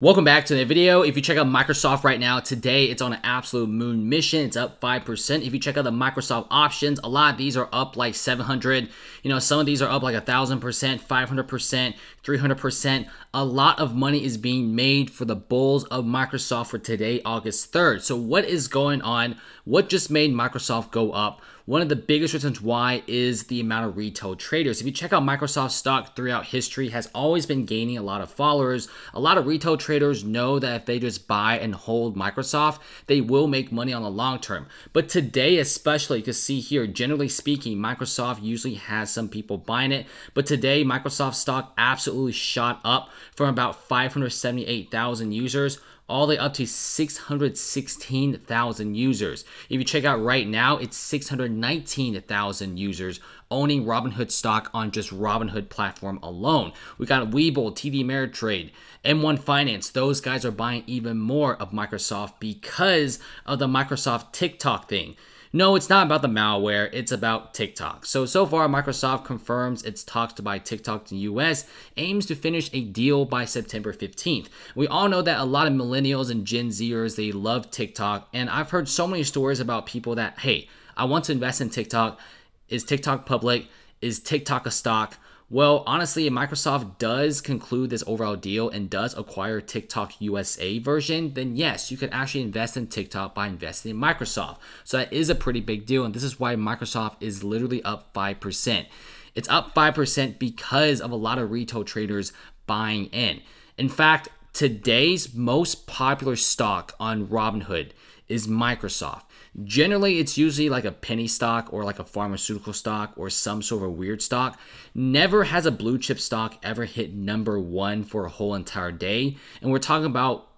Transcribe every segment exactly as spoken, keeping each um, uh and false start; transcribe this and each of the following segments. Welcome back to the video. If you check out Microsoft right now, today it's on an absolute moon mission. It's up five percent. If you check out the Microsoft options, a lot of these are up like seven hundred. You know, some of these are up like one thousand percent, five hundred percent, three hundred percent. A lot of money is being made for the bulls of Microsoft for today, August third. So what is going on? What just made Microsoft go up? One of the biggest reasons why is the amount of retail traders. If you check out Microsoft stock throughout history, has always been gaining a lot of followers. A lot of retail traders know that if they just buy and hold Microsoft, they will make money on the long term. But today especially, you can see here, generally speaking, Microsoft usually has some people buying it. But today, Microsoft stock absolutely shot up from about five hundred seventy-eight thousand users all the way up to six hundred sixteen thousand users. If you check out right now, it's six hundred nineteen thousand users owning Robinhood stock on just Robinhood platform alone. We got Webull, T D Ameritrade, M one Finance. Those guys are buying even more of Microsoft because of the Microsoft TikTok thing. No, it's not about the malware, it's about TikTok. So, so far, Microsoft confirms its talks to buy TikTok to the U S, aims to finish a deal by September fifteenth. We all know that a lot of millennials and Gen Zers, they love TikTok, and I've heard so many stories about people that, hey, I want to invest in TikTok. Is TikTok public? Is TikTok a stock? Well, honestly, if Microsoft does conclude this overall deal and does acquire TikTok U S A version, then yes, you could actually invest in TikTok by investing in Microsoft. So that is a pretty big deal, and this is why Microsoft is literally up five percent. It's up five percent because of a lot of retail traders buying in. In fact, today's most popular stock on Robinhood is Microsoft. Generally, it's usually like a penny stock or like a pharmaceutical stock or some sort of weird stock. Never has a blue chip stock ever hit number one for a whole entire day. And we're talking about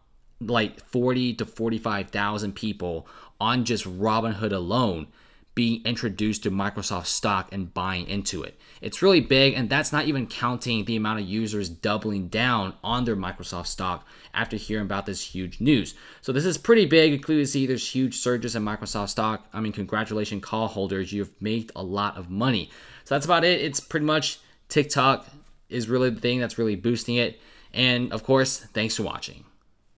like forty to forty-five thousand people on just Robinhood alone being introduced to Microsoft stock and buying into it. It's really big, and that's not even counting the amount of users doubling down on their Microsoft stock after hearing about this huge news. So this is pretty big. You clearly see there's huge surges in Microsoft stock. I mean, congratulations, call holders. You've made a lot of money. So that's about it. It's pretty much TikTok is really the thing that's really boosting it. And of course, thanks for watching.